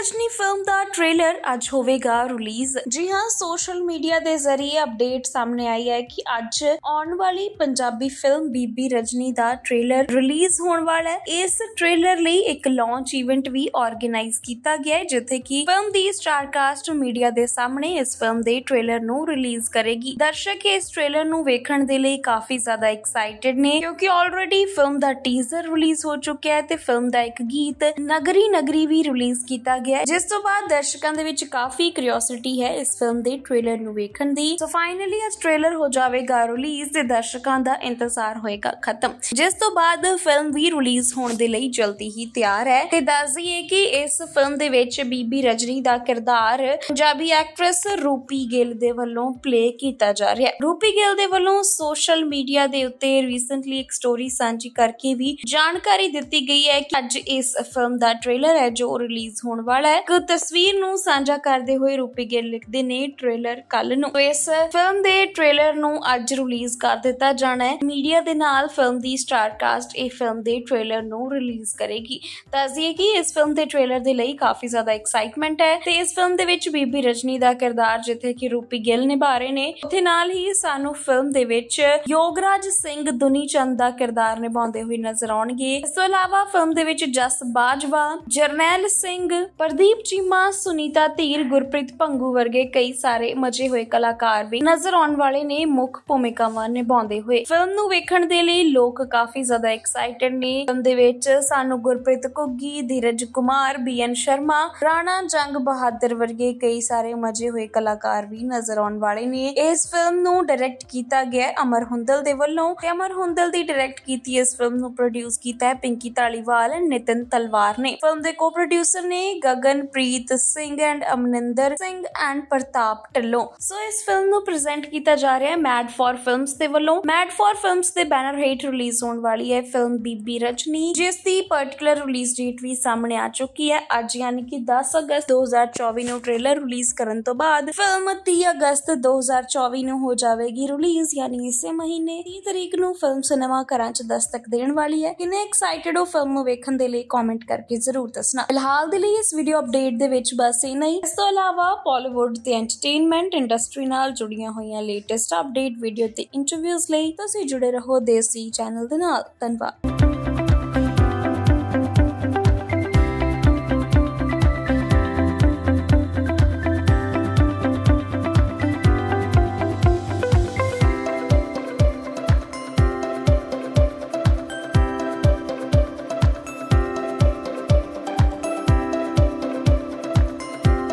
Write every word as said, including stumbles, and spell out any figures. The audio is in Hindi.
रजनी फिल्म का ट्रेलर आज होगा रिलीज। जी हाँ, सोशल मीडिया के जरिए अपडेट सामने आई है कि आज आने वाली पंजाबी फिल्म बीबी रजनी का ट्रेलर रिलीज होने वाला है। इस ट्रेलर लिए एक लॉन्च इवेंट भी ऑर्गेनाइज किया गया है जिथे कि फिल्म की स्टार कास्ट मीडिया के सामने इस फिल्म के ट्रेलर नू रिलीज करेगी। दर्शक इस ट्रेलर नू वेखण दे लई काफी ज्यादा एक्साइटेड ने क्योंकि ऑलरेडी फिल्म का टीजर रिलीज हो चुका है ते फिल्म का एक गीत नगरी नगरी भी रिलीज किया गया, जिस तो बाद दर्शकों के विच काफी क्यूरियोसिटी है इस फिल्म के ट्रेलर नू वेखण दी। सो फाइनली आज ट्रेलर हो जाएगा रिलीज ते दर्शकों का इंतजार होएगा खत्म, जिस तो बाद फिल्म भी रिलीज होने के लिए जल्दी ही तैयार है। ते दस दईए कि इस फिल्म दे विच बीबी रजनी का किरदार पंजाबी एक्ट्रेस रूपी गिल दे वल्लों प्ले किया जा रहा है। रूपी गिल दे वल्लों सोशल मीडिया दे उत्ते रिसेंटली एक स्टोरी सांझी करके भी जानकारी दिती गई है कि आज इस फिल्म का ट्रेलर है जो रिलीज होने वाला है। एक तस्वीर नू सांझा करते हुए रूपी गिल लिखते ने ट्रेलर कल नू। इस फिल्म दे ट्रेलर नू आज रिलीज कर दिता जाना है। मीडिया दे नाल फिल्म दी स्टार कास्ट इस फिल्म दे ट्रेलर नू रिलीज करेगी। दस्सिए कि इस फिल्म दे ट्रेलर दे लई काफी ज्यादा एक्साइटमेंट है ते इस फिल्म दे विच बीबी रजनी दा किरदार जिथे कि रूपी गिल निभा रहे ने उत्थे नाल ही सानू फिल्म दे विच योगराज सिंह दुनी चंद दा किरदार निभाउंदे हुए नजर आउणगे। इस तों इलावा फिल्म दे विच जस बाजवा, जरनैल सिंह, प्रदीप चीमा, सुनीता धीर, गुरप्रीत पंगू वर्गे कई सारे मजे हुए कलाकार भी नजर आने वाले ने मुख्य भूमिकावां निभाउंदे हुए। फिल्म नू वेखण दे लई लोग काफी ज्यादा एक्साइटेड ने। फिल्म दे विच सानू गुरप्रीत घुग्गी, धीरज कुमार, बी एन शर्मा, राणा जंग बहादुर वर्गे कई सारे मजे हुए कलाकार भी नजर आने वाले ने। इस फिल्म नू डायरेक्ट किया गया अमर हुंदल दे वल्लों। अमर हुंदल दी डायरेक्ट कीती इस फिल्म नू प्रोड्यूस कीता है पिंकी धालीवाल, नितिन तलवार ने। फिल्म दे को प्रोड्यूसर ने Gaganpreet Singh and Amninder Singh and Pratap Dhillon. So इस फिल्म नू प्रेजेंट किया जा रहा है मैड फॉर फिल्म्स दे वल्लों। मैड फॉर फिल्म्स दे बैनर हेठ रिलीज होने वाली है फिल्म बीबी रजनी, जिसकी पर्टिकुलर रिलीज डेट भी सामने आ चुकी है। अज यानी कि दस अगस्त दो हजार चौबीस नू ट्रेलर रिलीज करने तो बाद फिल्म तीस अगस्त दो हजार चौबीस नू हो जाएगी रिलीज, यानी इसे महीने तीस तरीक नू फिल्म सिनेमा घरां च दस्तक देने वाली है। किन्ने एक्साइटेड हो फिल्म नू वेखण दे लई कमेंट करके जरूर दसना। फिलहाल दे लई इस वीडियो अपडेट दे विच बस इन्ना ही। इस तों इलावा पॉलीवुड ते एंटरटेनमेंट इंडस्ट्री नाल जुड़ियां होईयां लेटेस्ट अपडेट वीडियो ते इंटरव्यूज लई तुसीं जुड़े रहो देसी चैनल दे नाल। धन्नवाद।